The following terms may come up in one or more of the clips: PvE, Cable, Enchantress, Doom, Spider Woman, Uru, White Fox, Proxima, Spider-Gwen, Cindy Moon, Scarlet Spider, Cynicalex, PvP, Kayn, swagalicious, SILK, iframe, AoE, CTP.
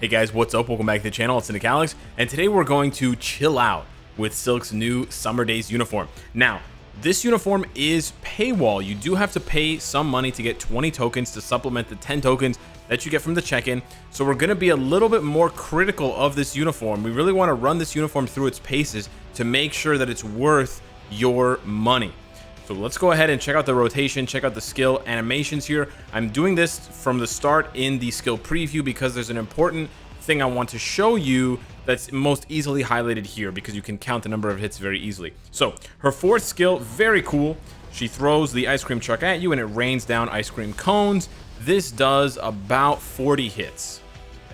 Hey guys, what's up? Welcome back to the channel. It's Cynicalex, and today we're going to chill out with Silk's new Summer Days uniform. Now, this uniform is paywall. You do have to pay some money to get 20 tokens to supplement the 10 tokens that you get from the check-in. So we're going to be a little bit more critical of this uniform. We really want to run this uniform through its paces to make sure that it's worth your money. So let's go ahead and check out the rotation, check out the skill animations here. I'm doing this from the start in the skill preview because there's an important thing I want to show you that's most easily highlighted here because you can count the number of hits very easily. So her fourth skill, very cool. She throws the ice cream truck at you and it rains down ice cream cones. This does about 40 hits,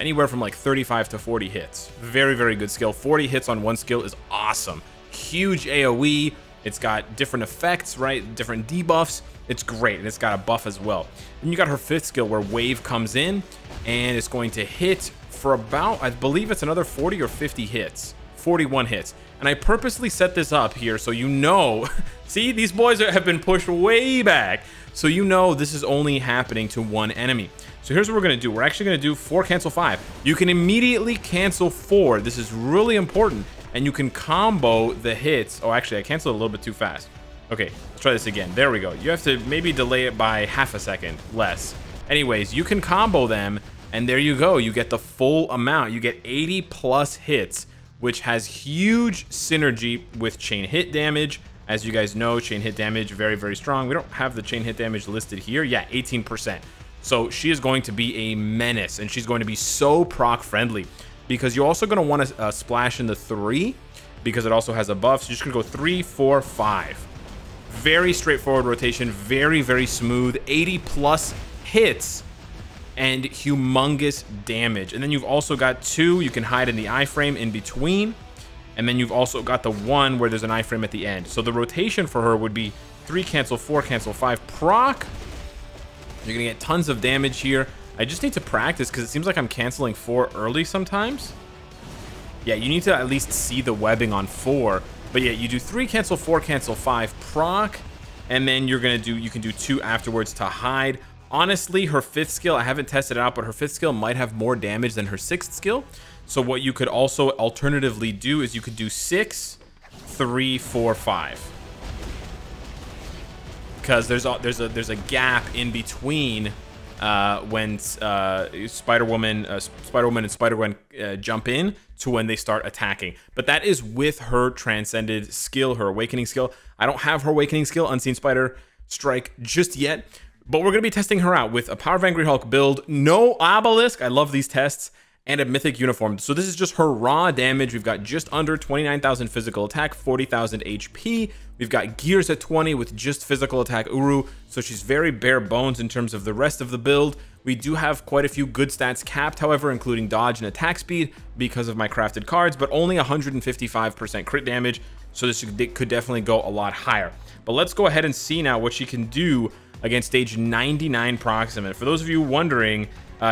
anywhere from like 35 to 40 hits. Very, very good skill. 40 hits on one skill is awesome. Huge AoE. It's got different effects, right? Different debuffs. It's great, and it's got a buff as well. Then you got her fifth skill where Wave comes in, and it's going to hit for about, I believe it's another 40 or 50 hits, 41 hits. And I purposely set this up here so you know, see, these boys have been pushed way back. So you know this is only happening to one enemy. So here's what we're gonna do. We're actually gonna do 4 cancel 5. You can immediately cancel 4. This is really important. And you can combo the hits. Oh, actually, I canceled a little bit too fast. Okay, let's try this again. There we go. You have to maybe delay it by half a second less. Anyways, you can combo them, and there you go. You get the full amount. You get 80 plus hits, which has huge synergy with chain hit damage. As you guys know, chain hit damage, very, very strong. We don't have the chain hit damage listed here. Yeah, 18%. So she is going to be a menace, and she's going to be so proc friendly. Because you're also going to want to splash in the 3 because it also has a buff. So you're just going to go 3, 4, 5. Very straightforward rotation. Very, very smooth. 80 plus hits and humongous damage. And then you've also got 2 you can hide in the iframe in between. And then you've also got the 1 where there's an iframe at the end. So the rotation for her would be 3 cancel 4, cancel 5 proc. You're going to get tons of damage here. I just need to practice because it seems like I'm canceling 4 early sometimes. Yeah, you need to at least see the webbing on 4. But yeah, you do 3 cancel 4, cancel 5 proc, and then you're gonna do, you can do 2 afterwards to hide. Honestly, her 5th skill, I haven't tested it out, but her 5th skill might have more damage than her 6th skill. So what you could also alternatively do is you could do 6, 3, 4, 5. Because there's a gap in between. When Spider Woman and Spider-Gwen jump in to when they start attacking. But that is with her transcended skill, her awakening skill. I don't have her awakening skill, Unseen Spider Strike, just yet, but we're gonna be testing her out with a Power of Angry Hulk build, no obelisk, I love these tests, and a mythic uniform. So this is just her raw damage. We've got just under 29,000 physical attack, 40,000 HP. We've got gears at 20 with just physical attack Uru. So she's very bare bones in terms of the rest of the build. We do have quite a few good stats capped, however, including dodge and attack speed because of my crafted cards, but only 155% crit damage. So this could definitely go a lot higher. But let's go ahead and see now what she can do against stage 99 Proxima. For those of you wondering,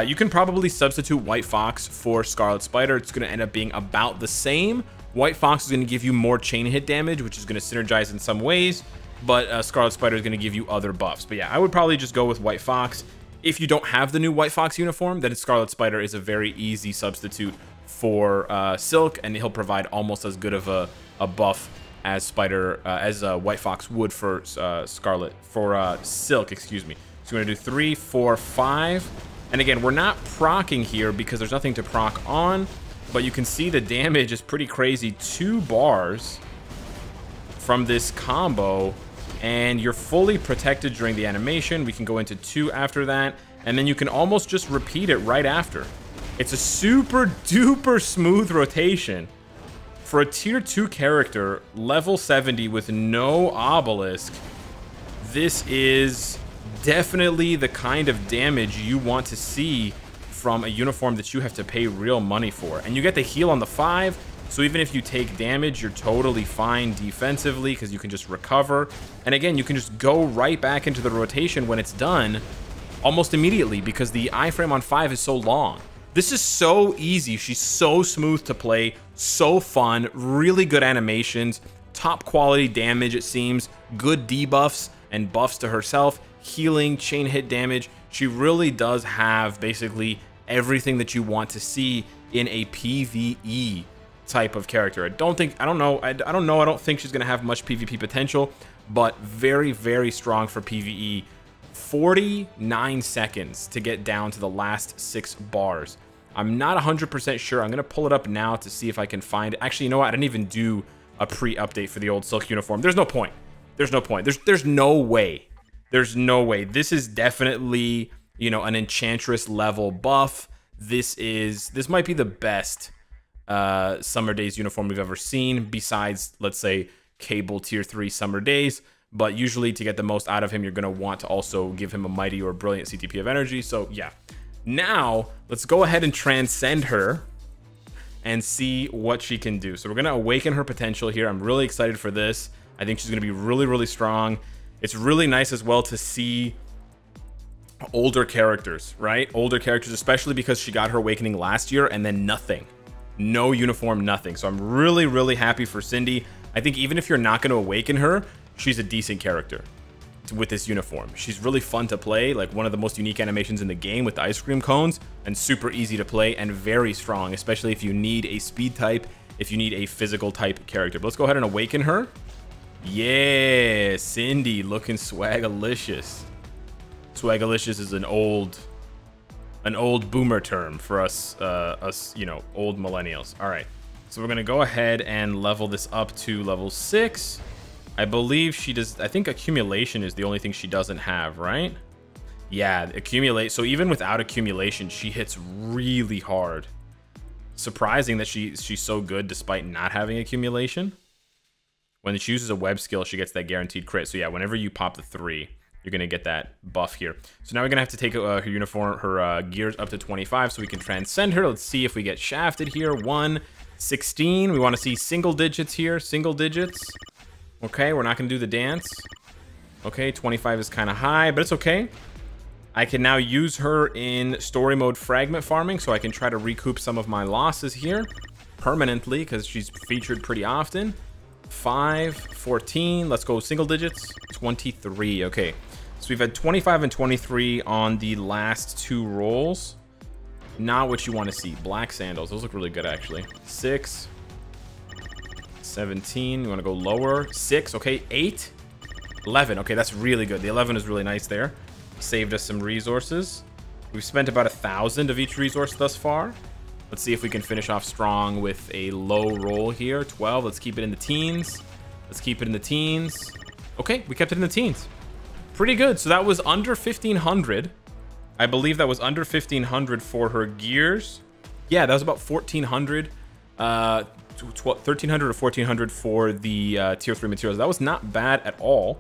you can probably substitute White Fox for Scarlet Spider. It's going to end up being about the same. White Fox is going to give you more chain hit damage, which is going to synergize in some ways, but Scarlet Spider is going to give you other buffs. But yeah, I would probably just go with White Fox. If you don't have the new White Fox uniform, then Scarlet Spider is a very easy substitute for Silk, and he'll provide almost as good of a buff as White Fox would for Silk, excuse me. So we're going to do 3, 4, 5. And again, we're not proccing here because there's nothing to proc on, but you can see the damage is pretty crazy. 2 bars from this combo, and you're fully protected during the animation. We can go into 2 after that, and then you can almost just repeat it right after. It's a super duper smooth rotation for a tier 2 character, level 70 with no obelisk. This is definitely the kind of damage you want to see from a uniform that you have to pay real money for. And you get the heal on the 5, so even if you take damage, you're totally fine defensively because you can just recover. And again, you can just go right back into the rotation when it's done almost immediately because the iframe on 5 is so long. This is so easy. She's so smooth to play, so fun, really good animations, top quality damage it seems, good debuffs and buffs to herself, healing, chain hit damage. She really does have basically everything that you want to see in a PvE type of character. I don't think she's gonna have much PvP potential, but very, very strong for PvE. 49 seconds to get down to the last 6 bars. I'm not 100% sure. I'm gonna pull it up now to see if I can find it. Actually, you know what? I didn't even do a pre-update for the old silk uniform. There's no point. There's no point. There's no way. There's no way. This is definitely, you know, an Enchantress level buff. This might be the best Summer Days uniform we've ever seen, besides, let's say, Cable Tier 3 Summer Days. But usually to get the most out of him, you're going to want to also give him a mighty or brilliant CTP of energy. So yeah, now let's go ahead and transcend her and see what she can do. So we're going to awaken her potential here. I'm really excited for this. I think she's going to be really, really strong. It's really nice as well to see older characters, right? Older characters, especially because she got her awakening last year and then nothing. No uniform, nothing. So I'm really, really happy for Cindy. I think even if you're not going to awaken her, she's a decent character with this uniform. She's really fun to play, like one of the most unique animations in the game with the ice cream cones, and super easy to play and very strong, especially if you need a speed type, if you need a physical type character. But let's go ahead and awaken her. Yeah, Cindy looking swagalicious. Swagalicious is an old boomer term for us, you know, old millennials. All right, so we're gonna go ahead and level this up to level 6. I believe she does. I think accumulation is the only thing she doesn't have, right? Yeah, accumulate. So even without accumulation, she hits really hard. Surprising that she's so good despite not having accumulation. When she uses a web skill, she gets that guaranteed crit. So yeah, whenever you pop the 3, you're gonna get that buff here. So now we're gonna have to take her uniform, her gears up to 25, so we can transcend her. Let's see if we get shafted here. 116. We want to see single digits here. Single digits. Okay, we're not gonna do the dance. Okay, 25 is kind of high, but it's okay. I can now use her in story mode fragment farming, so I can try to recoup some of my losses here permanently, because she's featured pretty often. 5, 14, let's go single digits, 23, okay. So we've had 25 and 23 on the last 2 rolls. Not what you wanna see. Black sandals, those look really good actually. 6. 17, you want to go lower. 6, okay, 8, 11. Okay, that's really good. The 11 is really nice there. Saved us some resources. We've spent about 1,000 of each resource thus far. Let's see if we can finish off strong with a low roll here. 12, let's keep it in the teens. Let's keep it in the teens. Okay, we kept it in the teens. Pretty good. So that was under 1,500. I believe that was under 1,500 for her gears. Yeah, that was about 1,400. 1,300 or 1,400 for the tier 3 materials. That was not bad at all.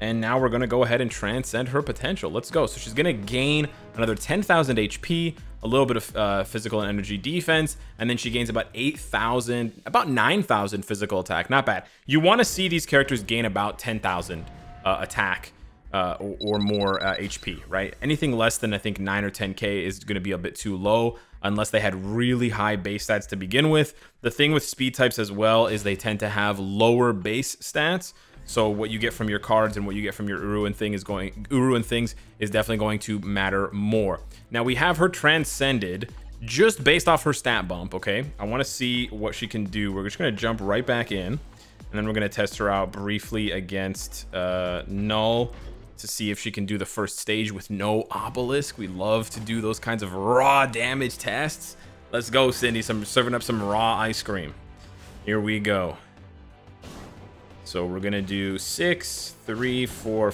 And now we're going to go ahead and transcend her potential. Let's go. So she's going to gain another 10,000 HP, a little bit of physical and energy defense, and then she gains about 8,000, about 9,000 physical attack. Not bad. You want to see these characters gain about 10,000 attack or more HP, right? Anything less than, I think, 9 or 10K is going to be a bit too low, unless they had really high base stats to begin with. The thing with speed types as well is they tend to have lower base stats. So what you get from your cards and what you get from your Uru and things is definitely going to matter more. Now we have her transcended just based off her stat bump, okay? I wanna see what she can do. We're just gonna jump right back in, and then we're gonna test her out briefly against Null to see if she can do the first stage with no obelisk. We love to do those kinds of raw damage tests. Let's go, Cindy. I'm serving up some raw ice cream. Here we go. So we're gonna do 6, 3, 4.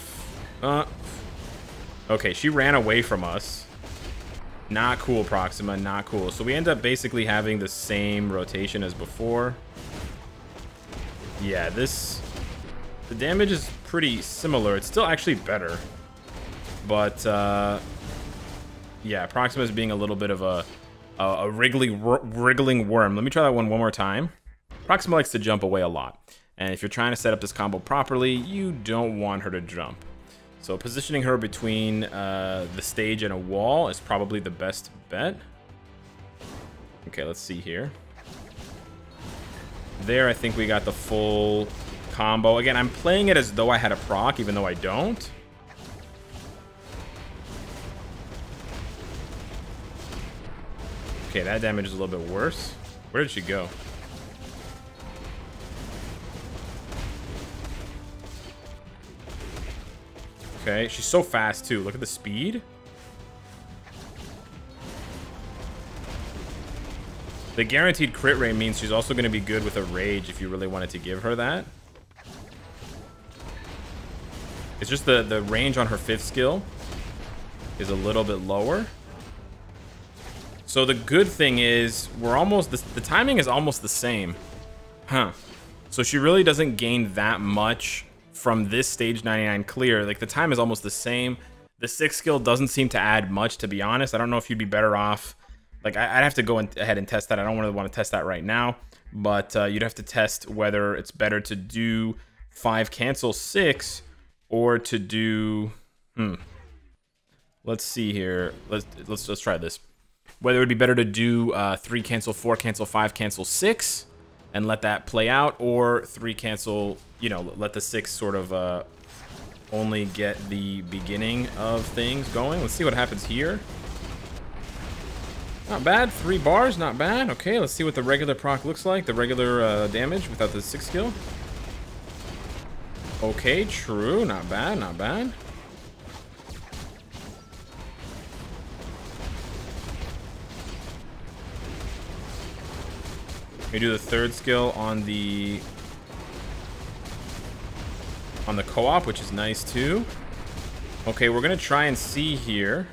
Okay, she ran away from us. Not cool, Proxima, not cool. So we end up basically having the same rotation as before. Yeah, the damage is pretty similar. It's still actually better, but yeah, Proxima is being a little bit of a wriggling worm. Let me try that one more time. Proxima likes to jump away a lot, and if you're trying to set up this combo properly, you don't want her to jump. So positioning her between the stage and a wall is probably the best bet. Okay, let's see here. There, I think we got the full combo. Again, I'm playing it as though I had a proc, even though I don't. Okay, that damage is a little bit worse. Where did she go? Okay, she's so fast too. Look at the speed. The guaranteed crit rate means she's also going to be good with a rage if you really wanted to give her that. It's just the range on her fifth skill is a little bit lower. So the good thing is we're almost, the timing is almost the same. Huh. So she really doesn't gain that much from this stage 99 clear. Like the time is almost the same. The sixth skill doesn't seem to add much, to be honest. I don't know if you'd be better off. Like, I'd have to go ahead and test that. I don't really want to test that right now, but you'd have to test whether it's better to do 5 cancel 6 or to do, let's see here. Let's try this. Whether it would be better to do 3 cancel 4 cancel 5 cancel 6 and let that play out, or 3 cancel, you know, let the 6 sort of only get the beginning of things going. Let's see what happens here. Not bad, 3 bars, not bad. Okay, let's see what the regular proc looks like, the regular damage without the 6 skill. Okay, true, not bad, not bad. We do the 3rd skill on the co-op, which is nice too. Okay, we're gonna try and see here.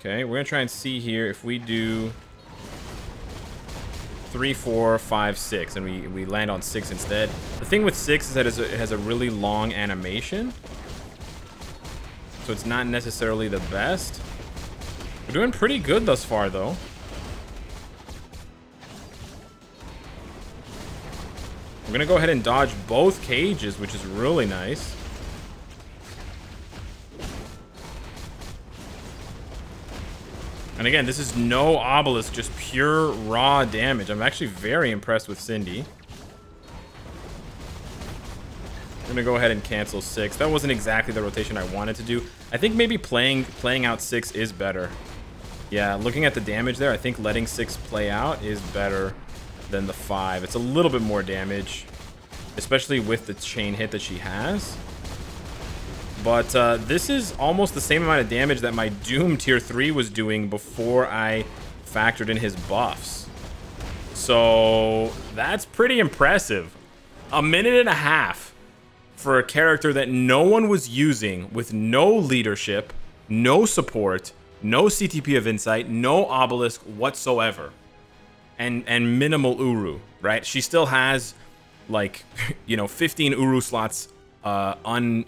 Okay, we're gonna try and see here if we do 3, 4, 5, 6, and we land on 6 instead. The thing with 6 is that it has a really long animation, so it's not necessarily the best. We're doing pretty good thus far, though. We're gonna go ahead and dodge both cages, which is really nice. And again, this is no obelisk, just pure raw damage. I'm actually very impressed with Cindy. I'm gonna go ahead and cancel 6. That wasn't exactly the rotation I wanted to do. I think maybe playing out 6 is better. Yeah, looking at the damage there, I think letting 6 play out is better than the 5. It's a little bit more damage, especially with the chain hit that she has. But this is almost the same amount of damage that my Doom Tier 3 was doing before I factored in his buffs. So that's pretty impressive. 1.5 minutes for a character that no one was using, with no leadership, no support, no CTP of insight, no obelisk whatsoever, and minimal Uru, right? She still has, like, you know, 15 Uru slots unequipped,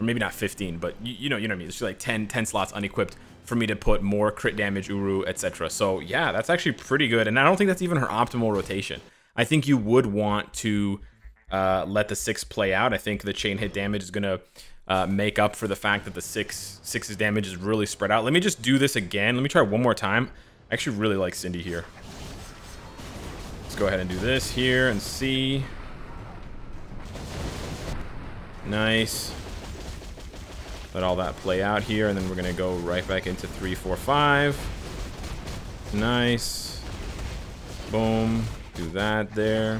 or maybe not 15, but you know what I mean. It's just like 10 slots unequipped for me to put more crit damage, Uru, etc. So yeah, that's actually pretty good, and I don't think that's even her optimal rotation. I think you would want to let the 6 play out. I think the chain hit damage is gonna make up for the fact that the 6's damage is really spread out. Let me just do this again. Let me try one more time. I actually really like Cindy here. Let's go ahead and do this here and see. Nice. Let all that play out here, and then we're gonna go right back into 3, 4, 5. Nice. Boom. Do that there.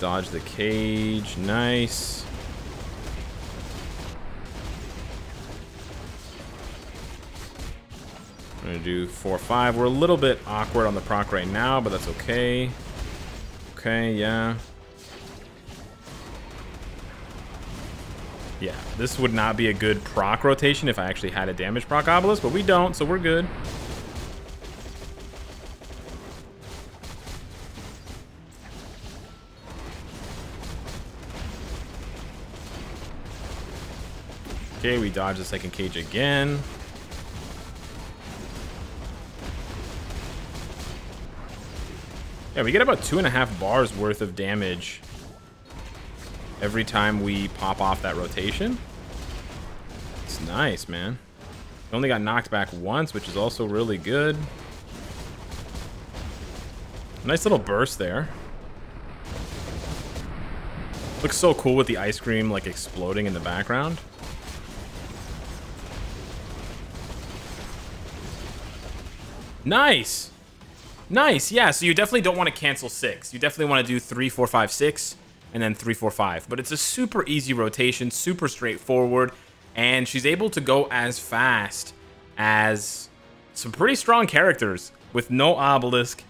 Dodge the cage. Nice. I'm gonna do 4, 5. We're a little bit awkward on the proc right now, but that's okay. Okay, yeah. Yeah, this would not be a good proc rotation if I actually had a damage proc obelisk, but we don't, so we're good. Okay, we dodge the 2nd cage again. Yeah, we get about 2.5 bars worth of damage every time we pop off that rotation. It's nice, man. We only got knocked back once, which is also really good. Nice little burst there. Looks so cool with the ice cream like exploding in the background. Nice. Nice, yeah, so you definitely don't want to cancel 6. You definitely want to do 3, 4, 5, 6, and then 3, 4, 5. But it's a super easy rotation, super straightforward, and she's able to go as fast as some pretty strong characters with no obelisk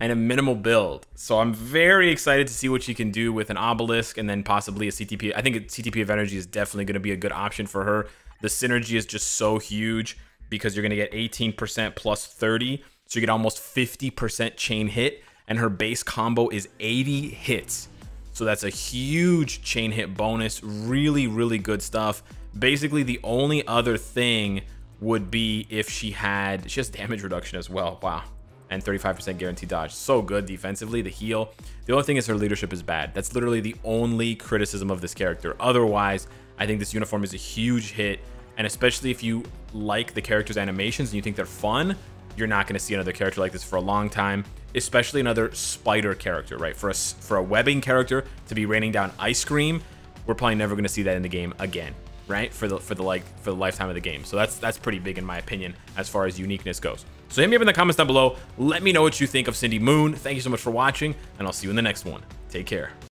and a minimal build. So I'm very excited to see what she can do with an obelisk and then possibly a CTP. I think a CTP of energy is definitely going to be a good option for her. The synergy is just so huge because you're going to get 18% plus 30. So you get almost 50% chain hit, and her base combo is 80 hits. So that's a huge chain hit bonus. Really, really good stuff. Basically, the only other thing would be if she has damage reduction as well. Wow. And 35% guaranteed dodge. So good defensively, the heal. The only thing is her leadership is bad. That's literally the only criticism of this character. Otherwise, I think this uniform is a huge hit. And especially if you like the character's animations and you think they're fun, you're not going to see another character like this for a long time, especially another spider character, right? For a webbing character to be raining down ice cream, we're probably never going to see that in the game again, right? For the lifetime of the game. So that's pretty big in my opinion as far as uniqueness goes. So hit me up in the comments down below. Let me know what you think of Cindy Moon. Thank you so much for watching, and I'll see you in the next one. Take care.